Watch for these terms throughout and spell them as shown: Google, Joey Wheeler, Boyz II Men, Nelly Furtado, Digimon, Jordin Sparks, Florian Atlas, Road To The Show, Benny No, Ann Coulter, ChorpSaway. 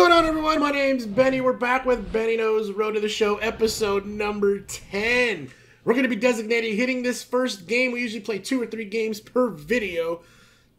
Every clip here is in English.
going on, everyone? My name's Benny. We're back with Benny No's Road to the Show, episode number 10. We're going to be designated hitting this first game. We usually play 2 or 3 games per video.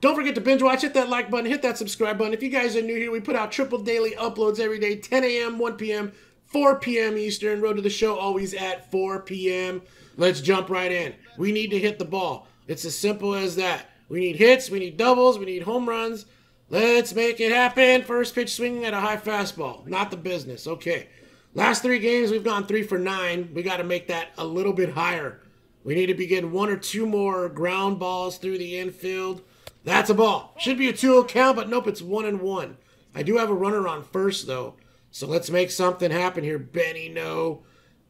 Don't forget to binge watch. Hit that like button. Hit that subscribe button. If you guys are new here, we put out triple daily uploads every day, 10 a.m., 1 p.m., 4 p.m. Eastern. Road to the Show always at 4 p.m. Let's jump right in. We need to hit the ball. It's as simple as that. We need hits. We need doubles. We need home runs. Let's make it happen. First pitch swinging at a high fastball. Not the business. Okay. Last 3 games, we've gone 3 for 9. We got to make that a little bit higher. We need to be getting 1 or 2 more ground balls through the infield. That's a ball. Should be a 2-0 count, but nope, it's 1-1. I do have a runner on first, though. So let's make something happen here, Benny No.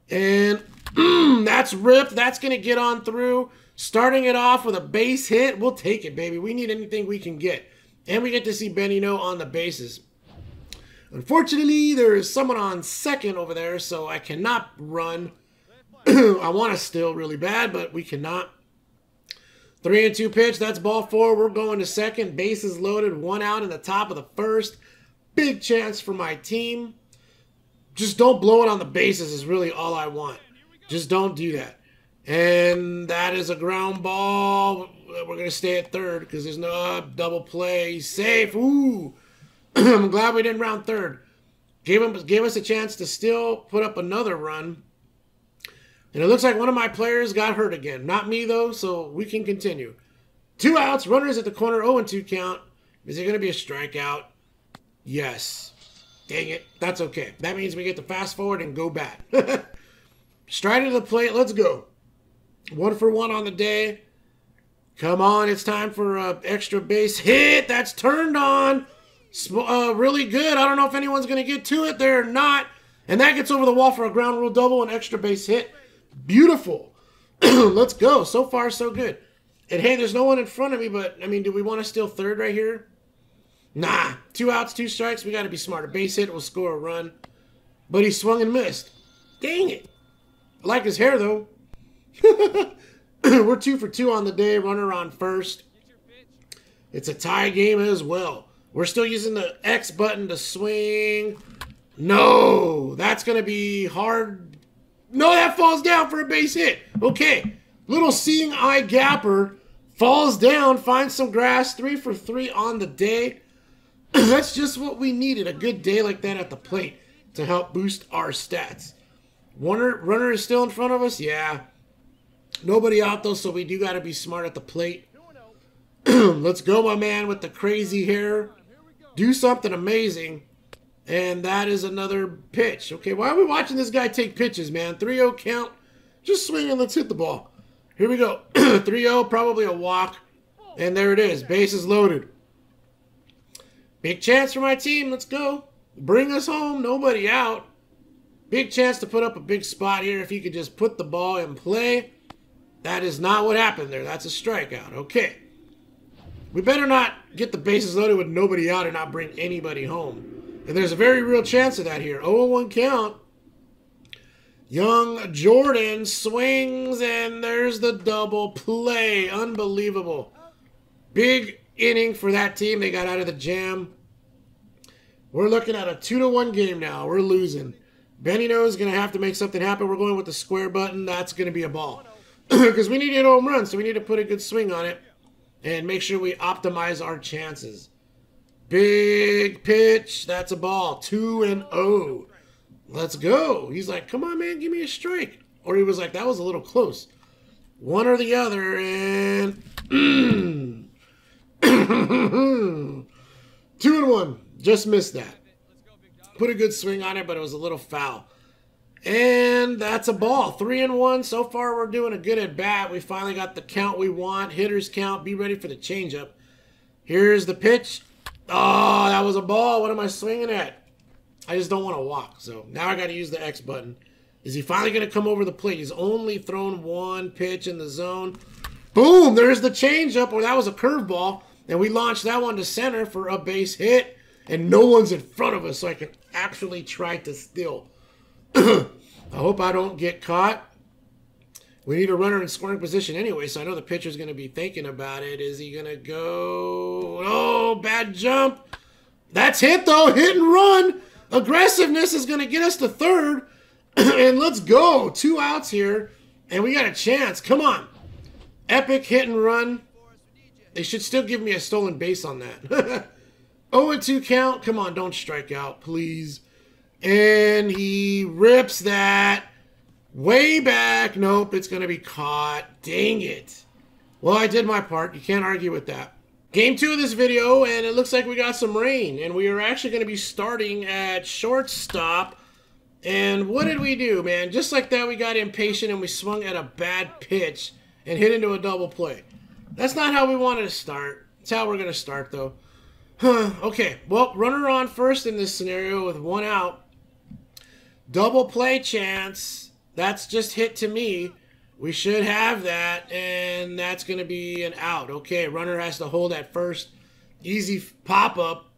And that's ripped. That's going to get on through. Starting it off with a base hit. We'll take it, baby. We need anything we can get. And we get to see Benny No on the bases. Unfortunately, there is someone on second over there, so I cannot run. I want to steal really bad, but we cannot. 3-2 pitch. That's ball 4. We're going to second. Bases loaded. 1 out in the top of the first. Big chance for my team. Just don't blow it on the bases is really all I want. Just don't do that. And that is a ground ball. We're going to stay at third because there's no double play. Safe. Ooh. I'm glad we didn't round third. Gave us a chance to still put up another run. And it looks like one of my players got hurt again. Not me, though, so we can continue. 2 outs. Runners at the corner. 0-2 count. Is it going to be a strikeout? Yes. Dang it. That's okay. That means we get to fast forward and go back. Stride into the plate. Let's go. 1 for 1 on the day. Come on, it's time for an extra base hit. That's turned on. Really good. I don't know if anyone's going to get to it. They're not. And that gets over the wall for a ground rule double, an extra base hit. Beautiful. Let's go. So far, so good. And, hey, there's no one in front of me, but, I mean, do we want to steal third right here? Nah. 2 outs, 2 strikes. We got to be smarter. Base hit will score a run. But he swung and missed. Dang it. I like his hair, though. We're 2 for 2 on the day. Runner on first. It's a tie game as well. We're still using the X button to swing. No, that's going to be hard. No, that falls down for a base hit. Okay, little seeing eye gapper falls down, finds some grass. 3 for 3 on the day. That's just what we needed, a good day like that at the plate to help boost our stats. Runner is still in front of us? Yeah. Nobody out, though, so we do got to be smart at the plate. Let's go, my man, with the crazy hair. Do something amazing. And that is another pitch. Okay, why are we watching this guy take pitches, man? 3-0 count. Just swing and let's hit the ball. Here we go. 3-0, probably a walk. And there it is. Bases loaded. Big chance for my team. Let's go. Bring us home. Nobody out. Big chance to put up a big spot here if he could just put the ball in play. That is not what happened there. That's a strikeout. Okay. We better not get the bases loaded with nobody out and not bring anybody home. And there's a very real chance of that here. 0-1 count. Young Jordan swings, and there's the double play. Unbelievable. Big inning for that team. They got out of the jam. We're looking at a 2-1 game now. We're losing. Benny No is going to have to make something happen. We're going with the square button. That's going to be a ball. Because we need to hit a home run, so we need to put a good swing on it and make sure we optimize our chances. Big pitch. That's a ball. 2-0. Let's go. He's like, come on, man, give me a strike. Or he was like, that was a little close. One or the other, and 2-1. Just missed that. Put a good swing on it, but it was a little foul. And that's a ball. 3-1. So far, we're doing a good at-bat. We finally got the count we want. Hitters count. Be ready for the changeup. Here's the pitch. Oh, that was a ball. What am I swinging at? I just don't want to walk. So now I got to use the X button. Is he finally going to come over the plate? He's only thrown 1 pitch in the zone. Boom! There's the changeup. Well, that was a curveball. And we launched that one to center for a base hit. And no one's in front of us, so I can actually try to steal. I hope I don't get caught. We need a runner in scoring position anyway, so I know the pitcher's going to be thinking about it. Is he going to go? Oh, bad jump. That's hit, though. Hit and run. Aggressiveness is going to get us to third. And let's go. 2 outs here. And we got a chance. Come on. Epic hit and run. They should still give me a stolen base on that. 0-2 count. Come on, don't strike out, please. And he rips that. Way back. Nope, it's going to be caught. Dang it. Well, I did my part. You can't argue with that. Game 2 of this video, and it looks like we got some rain. And we are actually going to be starting at shortstop. And what did we do, man? Just like that, we got impatient and we swung at a bad pitch and hit into a double play. That's not how we wanted to start. That's how we're going to start, though. Okay, well, runner on first in this scenario with 1 out. Double play chance. That's just hit to me. We should have that, and that's going to be an out. Okay, runner has to hold at first. Easy pop-up.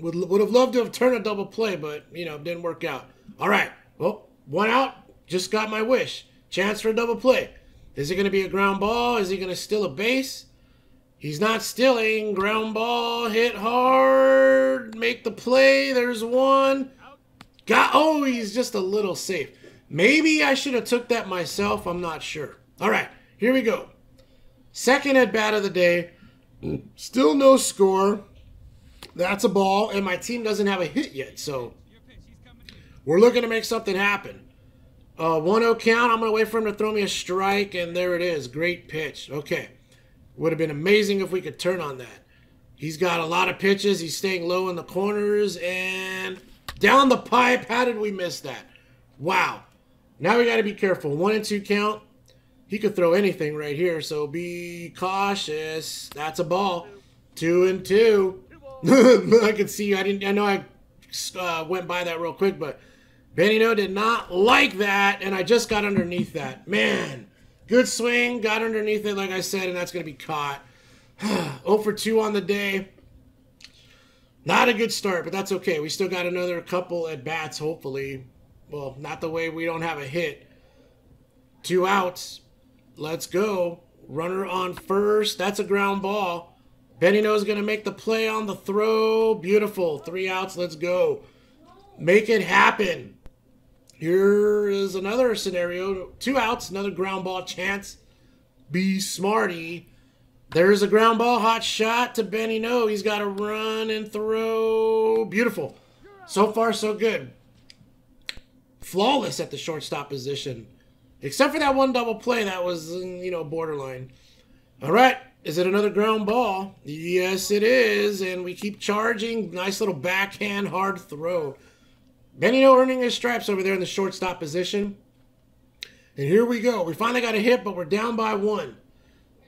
Would have loved to have turned a double play, but, you know, didn't work out. All right, well, 1 out. Just got my wish. Chance for a double play. Is it going to be a ground ball? Is he going to steal a base? He's not stealing. Ground ball, hit hard, make the play. There's one. Got. Oh, he's just a little safe. Maybe I should have took that myself. I'm not sure. All right, here we go. Second at bat of the day. Still no score. That's a ball, and my team doesn't have a hit yet, so we're looking to make something happen. 1-0 count. I'm going to wait for him to throw me a strike, and there it is. Great pitch. Okay. Would have been amazing if we could turn on that. He's got a lot of pitches. He's staying low in the corners, and down the pipe. How did we miss that? Wow. Now we got to be careful. 1-2 count. He could throw anything right here, so be cautious. That's a ball. 2-2. I could see. I know I went by that real quick, but Benny No did not like that, and I just got underneath that. Man, good swing. Got underneath it, like I said, and that's going to be caught. 0-2 on the day. Not a good start, but that's okay. We still got another couple at-bats, hopefully. Well, not the way we don't have a hit. 2 outs. Let's go. Runner on first. That's a ground ball. Benny No's going to make the play on the throw. Beautiful. 3 outs. Let's go. Make it happen. Here is another scenario. 2 outs, another ground ball chance. Be smarty. There's a ground ball, hot shot to Benny No. He's got to run and throw. Beautiful. So far, so good. Flawless at the shortstop position. Except for that one double play that was, you know, borderline. All right. Is it another ground ball? Yes, it is. And we keep charging. Nice little backhand hard throw. Benny No earning his stripes over there in the shortstop position. And here we go. We finally got a hit, but we're down by 1.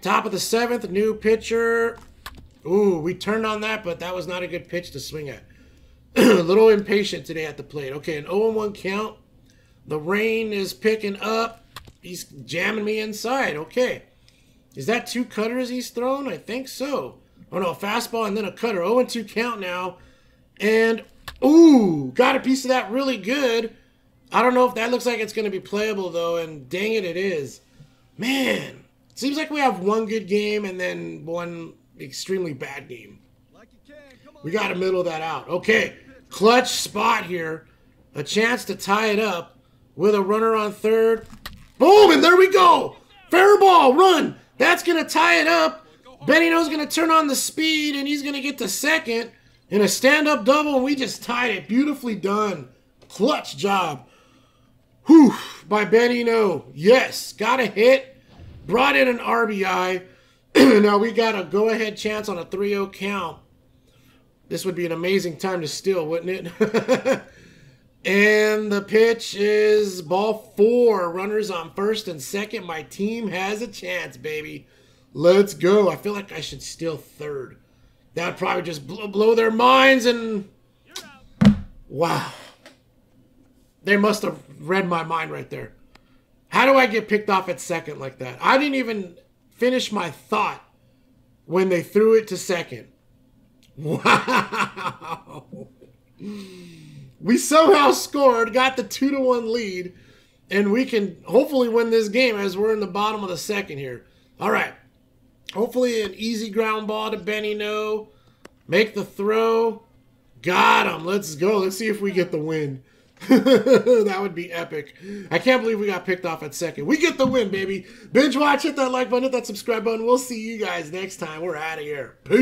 Top of the 7th, new pitcher. Ooh, we turned on that, but that was not a good pitch to swing at. A little impatient today at the plate. Okay, an 0-1 count. The rain is picking up. He's jamming me inside. Okay. Is that 2 cutters he's thrown? I think so. Oh, no, a fastball and then a cutter. 0-2 count now. And... ooh, got a piece of that really good. I don't know if that looks like it's going to be playable, though, and dang it, it is. Man, seems like we have 1 good game and then 1 extremely bad game. We got to middle that out. Okay, clutch spot here. A chance to tie it up with a runner on third. Boom, and there we go. Fair ball, run. That's going to tie it up. Benny No's going to turn on the speed, and he's going to get to second. In a stand-up double, and we just tied it. Beautifully done. Clutch job. Whew, by Benny No. Yes, got a hit. Brought in an RBI. Now we got a go-ahead chance on a 3-0 count. This would be an amazing time to steal, wouldn't it? And the pitch is ball 4. Runners on first and second. My team has a chance, baby. Let's go. I feel like I should steal third. That would probably just blow their minds and... wow. They must have read my mind right there. How do I get picked off at second like that? I didn't even finish my thought when they threw it to second. Wow. We somehow scored, got the 2-1 lead, and we can hopefully win this game as we're in the bottom of the 2nd here. All right. Hopefully an easy ground ball to Benny No. Make the throw. Got him. Let's go. Let's see if we get the win. That would be epic. I can't believe we got picked off at second. We get the win, baby. Binge watch, hit that like button, hit that subscribe button. We'll see you guys next time. We're out of here. Peace.